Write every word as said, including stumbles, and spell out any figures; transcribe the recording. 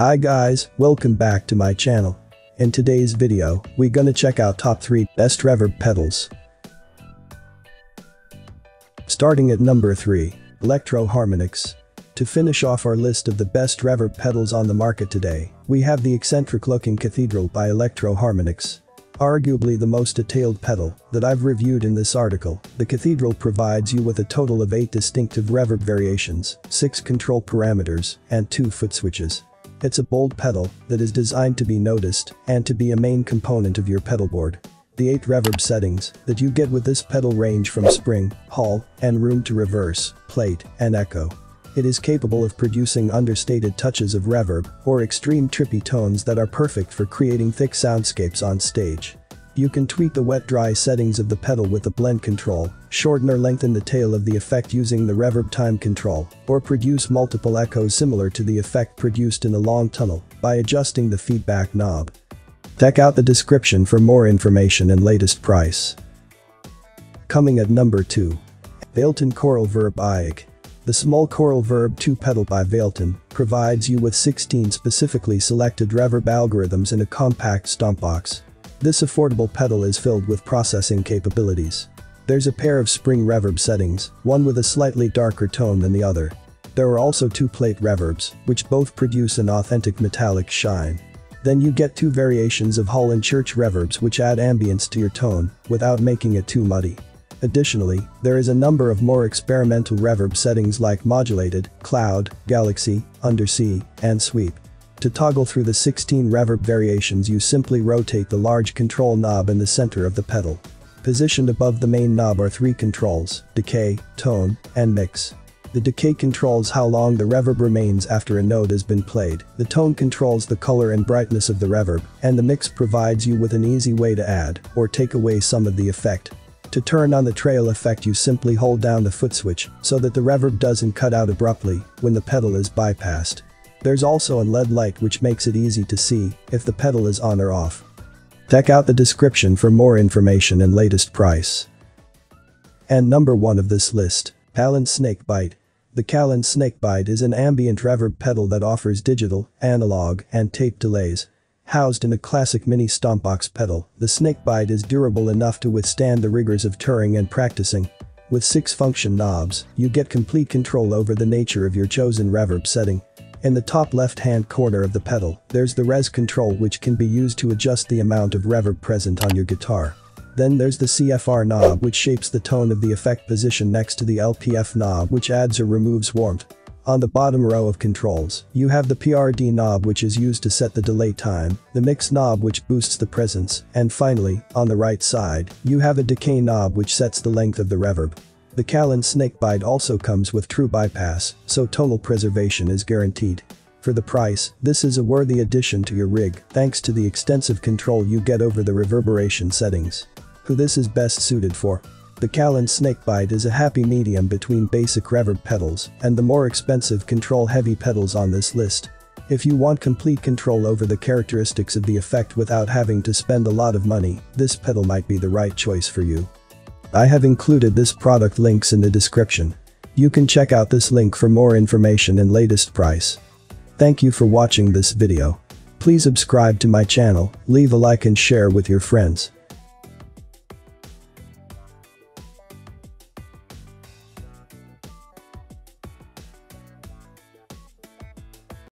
Hi guys, welcome back to my channel. In today's video, we gonna check out top three best reverb pedals. Starting at number three, Electro Harmonix. To finish off our list of the best reverb pedals on the market today, we have the eccentric looking Cathedral by Electro Harmonix. Arguably the most detailed pedal that I've reviewed in this article, the Cathedral provides you with a total of eight distinctive reverb variations, six control parameters, and two foot switches. It's a bold pedal that is designed to be noticed and to be a main component of your pedal board. The eight reverb settings that you get with this pedal range from spring, hall, and room to reverse, plate, and echo. It is capable of producing understated touches of reverb or extreme trippy tones that are perfect for creating thick soundscapes on stage. You can tweak the wet-dry settings of the pedal with the blend control, shorten or lengthen the tail of the effect using the reverb time control, or produce multiple echoes similar to the effect produced in a long tunnel by adjusting the feedback knob. Check out the description for more information and latest price. Coming at number two. Valeton Coral Verb I I C. The small Coral Verb two pedal by Valeton provides you with sixteen specifically selected reverb algorithms in a compact stompbox. This affordable pedal is filled with processing capabilities. There's a pair of spring reverb settings, one with a slightly darker tone than the other. There are also two plate reverbs, which both produce an authentic metallic shine. Then you get two variations of hall and church reverbs which add ambience to your tone, without making it too muddy. Additionally, there is a number of more experimental reverb settings like modulated, cloud, galaxy, undersea, and sweep. To toggle through the sixteen reverb variations, you simply rotate the large control knob in the center of the pedal. Positioned above the main knob are three controls: decay, tone, and mix. The decay controls how long the reverb remains after a note has been played, the tone controls the color and brightness of the reverb, and the mix provides you with an easy way to add or take away some of the effect. To turn on the trail effect, you simply hold down the foot switch so that the reverb doesn't cut out abruptly when the pedal is bypassed. There's also a L E D light which makes it easy to see if the pedal is on or off. Check out the description for more information and latest price. And number one of this list, Caline Snakebite. The Caline Snakebite is an ambient reverb pedal that offers digital, analog, and tape delays. Housed in a classic mini stompbox pedal, the Snakebite is durable enough to withstand the rigors of touring and practicing. With six function knobs, you get complete control over the nature of your chosen reverb setting. In the top left-hand corner of the pedal, there's the res control which can be used to adjust the amount of reverb present on your guitar. Then there's the C F R knob which shapes the tone of the effect position next to the L P F knob which adds or removes warmth. On the bottom row of controls, you have the P R D knob which is used to set the delay time, the mix knob which boosts the presence, and finally, on the right side, you have a decay knob which sets the length of the reverb. The Caline Snakebite also comes with true bypass, so total preservation is guaranteed. For the price, this is a worthy addition to your rig, thanks to the extensive control you get over the reverberation settings. Who this is best suited for? The Caline Snakebite is a happy medium between basic reverb pedals and the more expensive control-heavy pedals on this list. If you want complete control over the characteristics of the effect without having to spend a lot of money, this pedal might be the right choice for you. I have included this product links in the description. You can check out this link for more information and latest price. Thank you for watching this video. Please subscribe to my channel, leave a like and share with your friends.